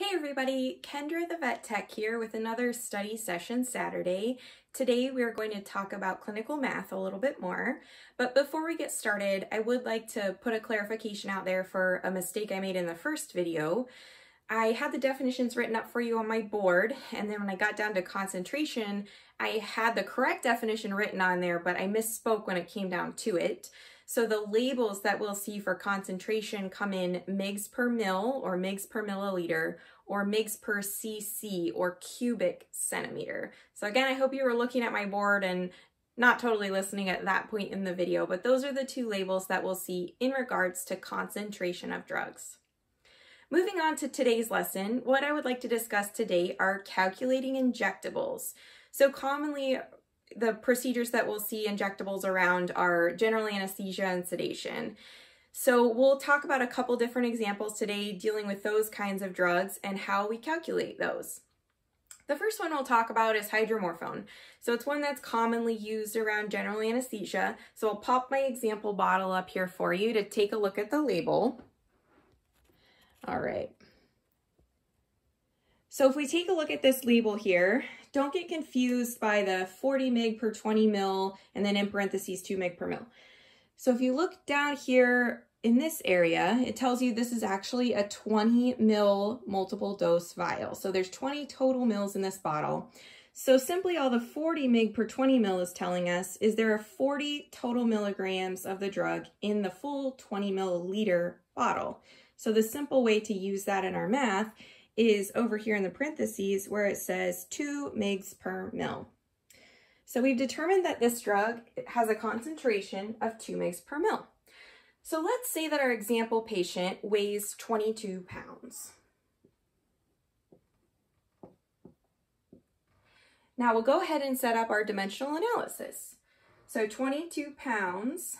Hey everybody, Kendra the Vet Tech here with another study session Saturday. Today we are going to talk about clinical math a little bit more, but before we get started, I would like to put a clarification out there for a mistake I made in the first video. I had the definitions written up for you on my board, and then when I got down to concentration, I had the correct definition written on there, but I misspoke when it came down to it. So the labels that we'll see for concentration come in mgs per mil or mgs per milliliter or mgs per cc or cubic centimeter. So again, I hope you were looking at my board and not totally listening at that point in the video, but those are the two labels that we'll see in regards to concentration of drugs. Moving on to today's lesson, what I would like to discuss today are calculating injectables. So commonly, the procedures that we'll see injectables around are general anesthesia and sedation. So we'll talk about a couple different examples today dealing with those kinds of drugs and how we calculate those. The first one we'll talk about is hydromorphone. So it's one that's commonly used around general anesthesia. So I'll pop my example bottle up here for you to take a look at the label. All right. So if we take a look at this label here, don't get confused by the 40 mg per 20 mil and then in parentheses 2 mg per mil. So if you look down here in this area, it tells you this is actually a 20 mil multiple dose vial. So there's 20 total mils in this bottle. So simply all the 40 mg per 20 mil is telling us is there are 40 total milligrams of the drug in the full 20 milliliter bottle. So the simple way to use that in our math is over here in the parentheses where it says 2 mgs per mil. So we've determined that this drug has a concentration of 2 mgs per mil. So let's say that our example patient weighs 22 pounds. Now we'll go ahead and set up our dimensional analysis. So 22 pounds,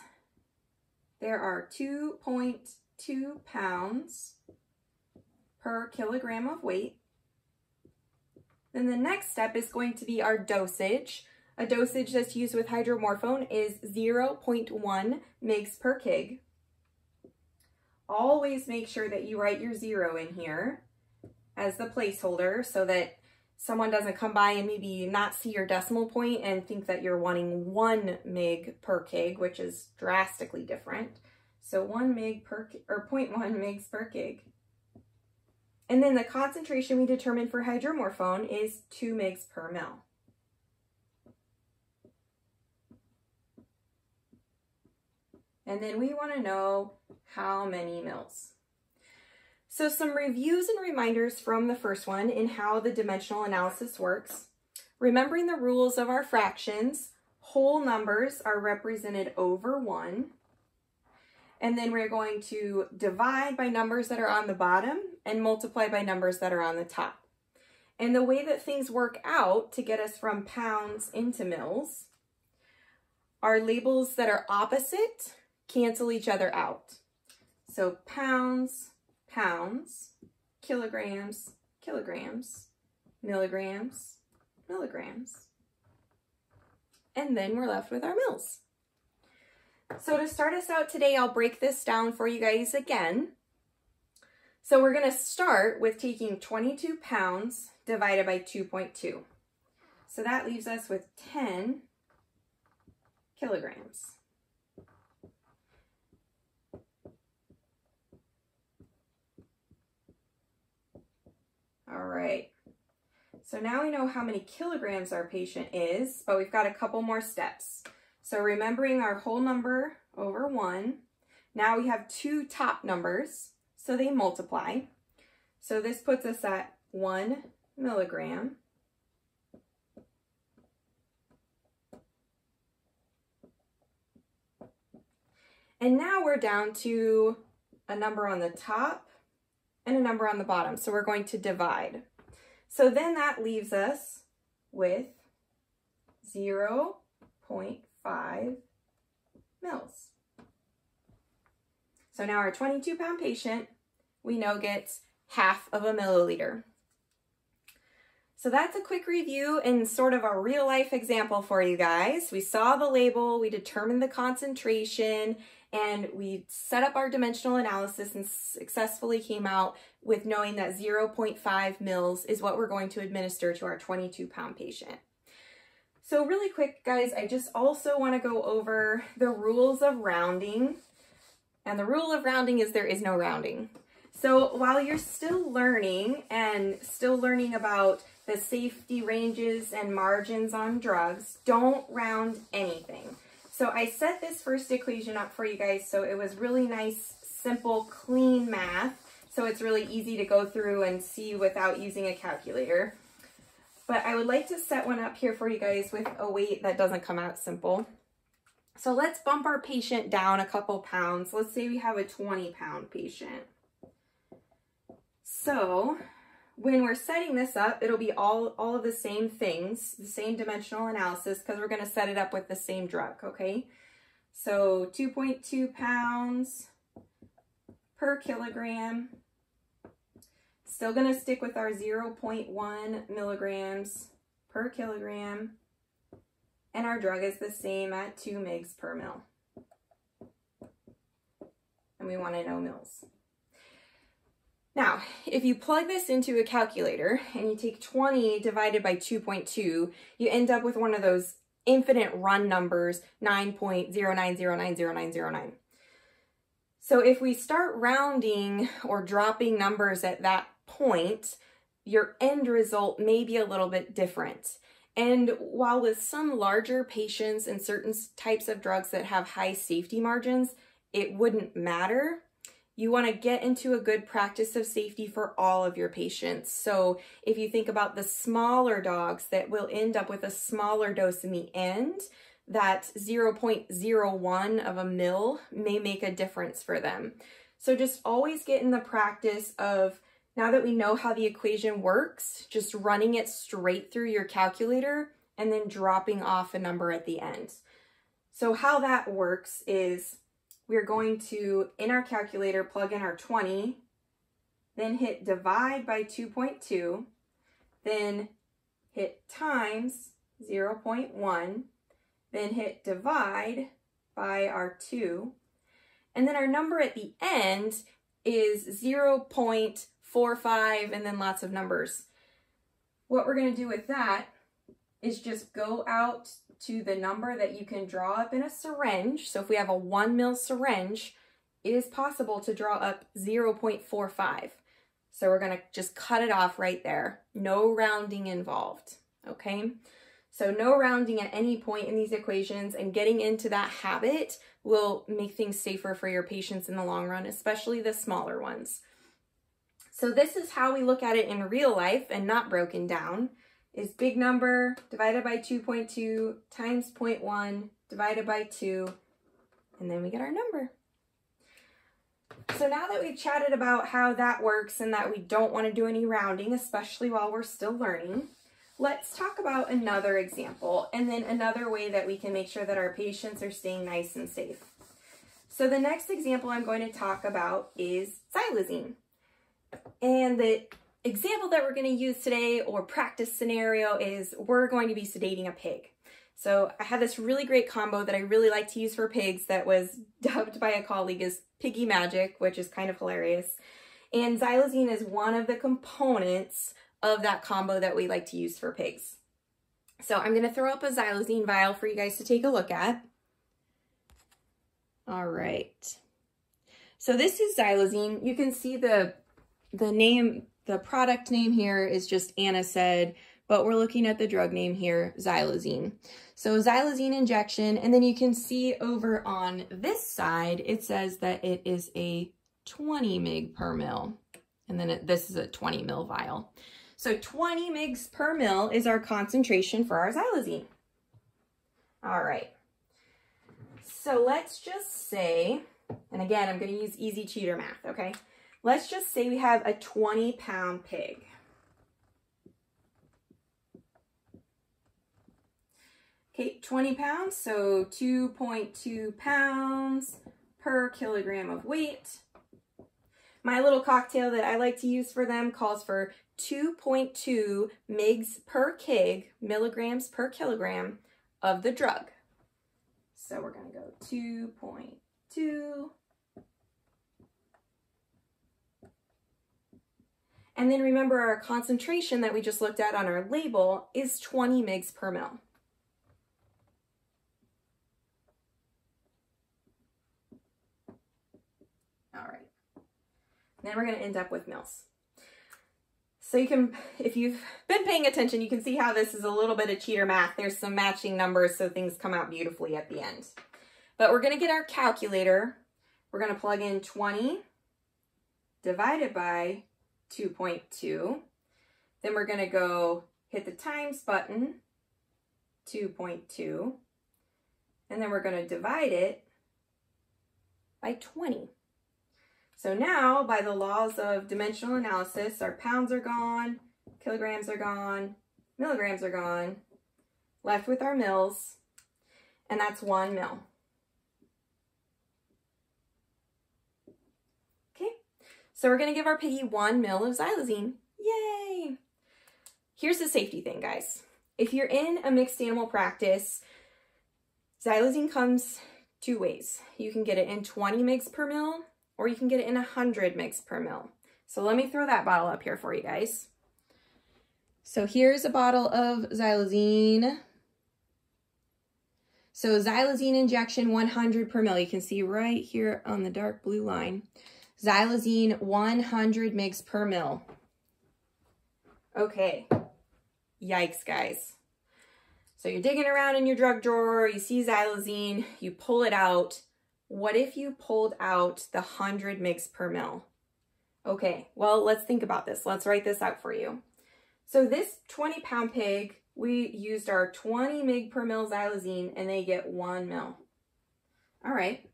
there are 2.2 pounds per kilogram of weight. Then the next step is going to be our dosage. A dosage that's used with hydromorphone is 0.1 mgs per kg. Always make sure that you write your zero in here as the placeholder so that someone doesn't come by and maybe not see your decimal point and think that you're wanting 1 mg per kg, which is drastically different. So 0.1 mgs per kg. And then the concentration we determined for hydromorphone is 2 mgs per mil. And then we want to know how many mils. So some reviews and reminders from the first one in how the dimensional analysis works. Remembering the rules of our fractions, whole numbers are represented over 1. And then we're going to divide by numbers that are on the bottom and multiply by numbers that are on the top. And the way that things work out to get us from pounds into mils are labels that are opposite cancel each other out. So pounds, pounds, kilograms, kilograms, milligrams, milligrams. And then we're left with our mils. So to start us out today, I'll break this down for you guys again. So we're going to start with taking 22 pounds divided by 2.2. So that leaves us with 10 kilograms. All right. So now we know how many kilograms our patient is, but we've got a couple more steps. So remembering our whole number over 1, now we have two top numbers, so they multiply. So this puts us at 1 milligram. And now we're down to a number on the top and a number on the bottom, so we're going to divide. So then that leaves us with 0.5 mils. So now our 22-pound patient, we know, gets half of a milliliter. So that's a quick review and sort of a real-life example for you guys. We saw the label, we determined the concentration, and we set up our dimensional analysis and successfully came out with knowing that 0.5 mils is what we're going to administer to our 22-pound patient. So really quick, guys, I just also want to go over the rules of rounding. And the rule of rounding is there is no rounding. So while you're still learning and still learning about the safety ranges and margins on drugs, don't round anything. So I set this first equation up for you guys, so it was really nice, simple, clean math. So it's really easy to go through and see without using a calculator. But I would like to set one up here for you guys with a weight that doesn't come out simple. So let's bump our patient down a couple pounds. Let's say we have a 20-pound patient. So when we're setting this up, it'll be all of the same things, the same dimensional analysis, because we're going to set it up with the same drug, okay? So 2.2 pounds per kilogram. Still going to stick with our 0.1 milligrams per kilogram. And our drug is the same at 2 mgs per mil. And we want to know mils. Now, if you plug this into a calculator and you take 20 divided by 2.2, you end up with one of those infinite run numbers, 9.09090909. So if we start rounding or dropping numbers at that point, your end result may be a little bit different. And while with some larger patients and certain types of drugs that have high safety margins, it wouldn't matter. You want to get into a good practice of safety for all of your patients. So if you think about the smaller dogs that will end up with a smaller dose in the end, that 0.01 of a mil may make a difference for them. So just always get in the practice of, now that we know how the equation works, just running it straight through your calculator and then dropping off a number at the end. So how that works is we're going to, in our calculator, plug in our 20, then hit divide by 2.2, then hit times 0.1, then hit divide by our 2, and then our number at the end is 0.45 and then lots of numbers. What we're going to do with that is just go out to the number that you can draw up in a syringe. So if we have a 1 mL syringe, it is possible to draw up 0.45. So we're going to just cut it off right there. No rounding involved, okay? So no rounding at any point in these equations, and getting into that habit will make things safer for your patients in the long run, especially the smaller ones. So this is how we look at it in real life and not broken down, is big number divided by 2.2 times 0.1 divided by 2, and then we get our number. So now that we've chatted about how that works and that we don't want to do any rounding, especially while we're still learning, let's talk about another example and then another way that we can make sure that our patients are staying nice and safe. So the next example I'm going to talk about is xylazine. And the example that we're going to use today, or practice scenario, is we're going to be sedating a pig. So I had this really great combo that I really like to use for pigs that was dubbed by a colleague as piggy magic, which is kind of hilarious. And xylazine is one of the components of that combo that we like to use for pigs. So I'm going to throw up a xylazine vial for you guys to take a look at. All right. So this is xylazine. You can see the name, the product name here is just NSAID, but we're looking at the drug name here, xylazine. So xylazine injection, and then you can see over on this side, it says that it is a 20 mg per mil. And then this is a 20 mil vial. So 20 mgs per mil is our concentration for our xylazine. All right. So let's just say, and again, I'm going to use easy cheater math, okay? Let's just say we have a 20-pound pig. Okay, 20 pounds, so 2.2 pounds per kilogram of weight. My little cocktail that I like to use for them calls for 2.2 mgs per kg, milligrams per kilogram, of the drug. So we're going to go two. And then remember our concentration that we just looked at on our label is 20 mg per mil. All right. Then we're going to end up with mils. So you can, if you've been paying attention, you can see how this is a little bit of cheater math. There's some matching numbers, so things come out beautifully at the end. But we're going to get our calculator. We're going to plug in 20 divided by 2.2. Then we're going to go hit the times button, 2.2. And then we're going to divide it by 20. So now, by the laws of dimensional analysis, our pounds are gone, kilograms are gone, milligrams are gone, left with our mils, and that's 1 mil. Okay, so we're gonna give our piggy 1 mil of xylazine. Yay! Here's the safety thing, guys. If you're in a mixed animal practice, xylazine comes two ways. You can get it in 20 mg per mil, or you can get it in 100 mg per mil. So let me throw that bottle up here for you guys. So here's a bottle of xylazine. So xylazine injection 100 per mil. You can see right here on the dark blue line. Xylazine 100 mg per mil. Okay, yikes guys. So you're digging around in your drug drawer, you see xylazine, you pull it out. What if you pulled out the 100 mg per mil? Okay, well, let's think about this. Let's write this out for you. So this 20-pound pig, we used our 20 mg per mil xylazine, and they get 1 mil. All right,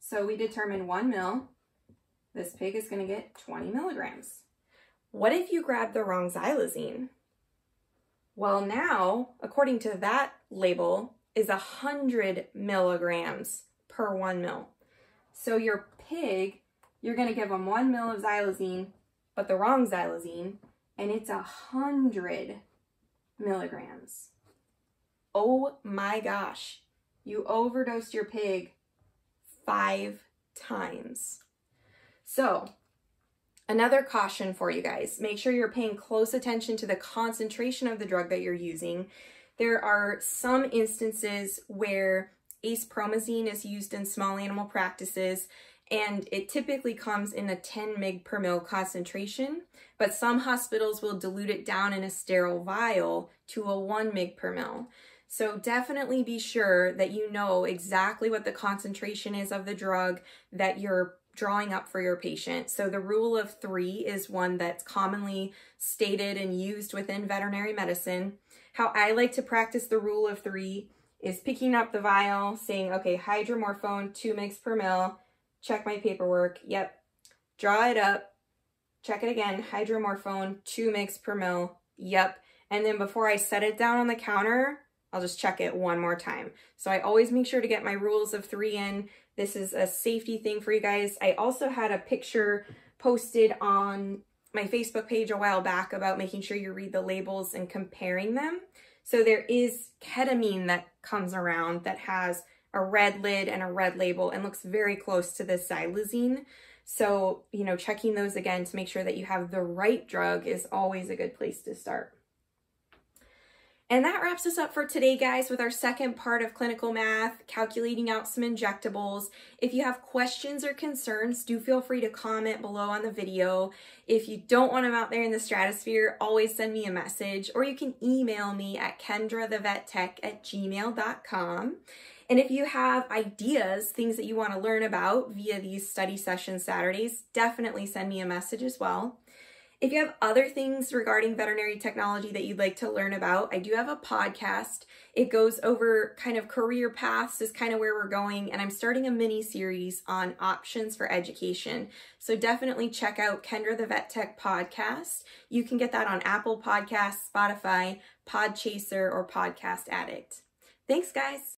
so we determine 1 mil. This pig is going to get 20 milligrams. What if you grab the wrong xylazine? Well, now, according to that label, is 100 milligrams per 1 mil. So your pig, you're gonna give them 1 mil of xylazine, but the wrong xylazine, and it's 100 milligrams. Oh my gosh, you overdosed your pig 5 times. So another caution for you guys, make sure you're paying close attention to the concentration of the drug that you're using. There are some instances where acepromazine is used in small animal practices, and it typically comes in a 10 mg per mil concentration, but some hospitals will dilute it down in a sterile vial to a 1 mg per mil. So definitely be sure that you know exactly what the concentration is of the drug that you're drawing up for your patient. So the rule of 3 is one that's commonly stated and used within veterinary medicine. How I like to practice the rule of 3 is picking up the vial, saying, okay, hydromorphone, 2 mg per mil, check my paperwork, yep. Draw it up, check it again, hydromorphone, 2 mg per mil, yep. And then before I set it down on the counter, I'll just check it one more time. So I always make sure to get my rules of 3 in. This is a safety thing for you guys. I also had a picture posted on my Facebook page a while back about making sure you read the labels and comparing them. So there is ketamine that comes around that has a red lid and a red label and looks very close to the xylazine. So, you know, checking those again to make sure that you have the right drug is always a good place to start. And that wraps us up for today, guys, with our second part of clinical math, calculating out some injectables. If you have questions or concerns, do feel free to comment below on the video. If you don't want them out there in the stratosphere, always send me a message, or you can email me at kendrathevettech@gmail.com. And if you have ideas, things that you want to learn about via these study session Saturdays, definitely send me a message as well. If you have other things regarding veterinary technology that you'd like to learn about, I do have a podcast. It goes over kind of career paths is kind of where we're going, and I'm starting a mini series on options for education. So definitely check out Kendra the Vet Tech podcast. You can get that on Apple Podcasts, Spotify, Podchaser, or Podcast Addict. Thanks, guys.